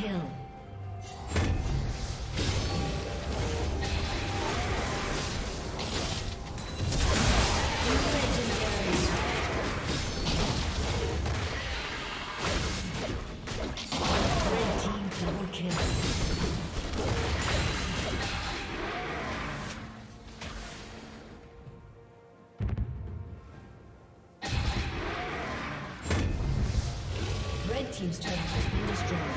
kill. Team's turret has been destroyed.